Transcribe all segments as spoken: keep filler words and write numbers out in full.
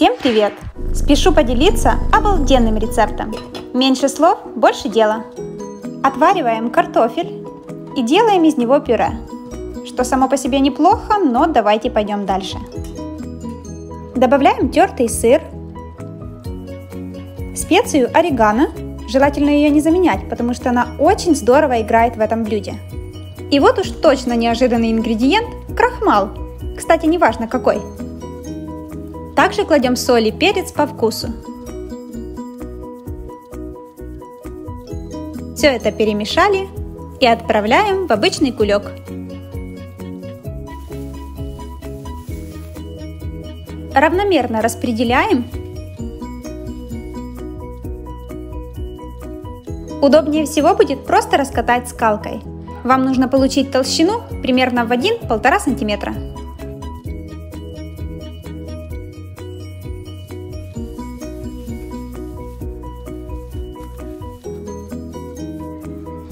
Всем привет! Спешу поделиться обалденным рецептом. Меньше слов, больше дела. Отвариваем картофель и делаем из него пюре, что само по себе неплохо, но давайте пойдем дальше. Добавляем тертый сыр, специю орегано, желательно ее не заменять, потому что она очень здорово играет в этом блюде. И вот уж точно неожиданный ингредиент – крахмал, кстати, неважно какой. Также кладем соль и перец по вкусу. Все это перемешали и отправляем в обычный кулек. Равномерно распределяем. Удобнее всего будет просто раскатать скалкой. Вам нужно получить толщину примерно в один-полтора сантиметра.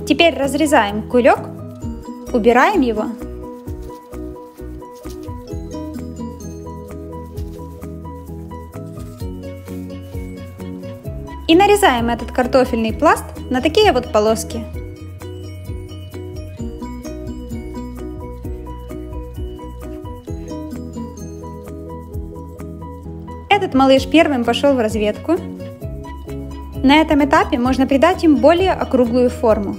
Теперь разрезаем кулек, убираем его. И нарезаем этот картофельный пласт на такие вот полоски. Этот малыш первым пошел в разведку. На этом этапе можно придать им более округлую форму.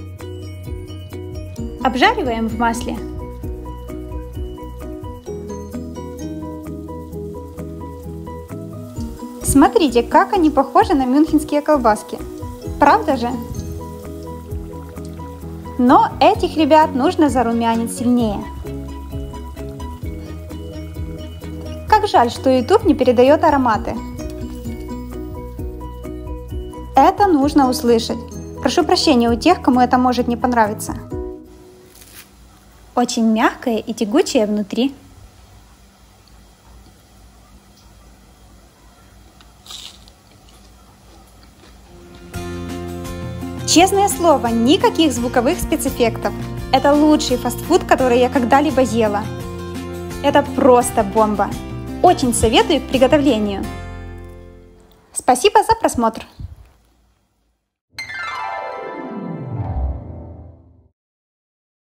Обжариваем в масле. Смотрите, как они похожи на мюнхенские колбаски. Правда же? Но этих ребят нужно зарумянить сильнее. Как жаль, что YouTube не передает ароматы. Это нужно услышать. Прошу прощения у тех, кому это может не понравиться. Очень мягкое и тягучее внутри. Честное слово, никаких звуковых спецэффектов. Это лучший фастфуд, который я когда-либо ела. Это просто бомба. Очень советую к приготовлению. Спасибо за просмотр.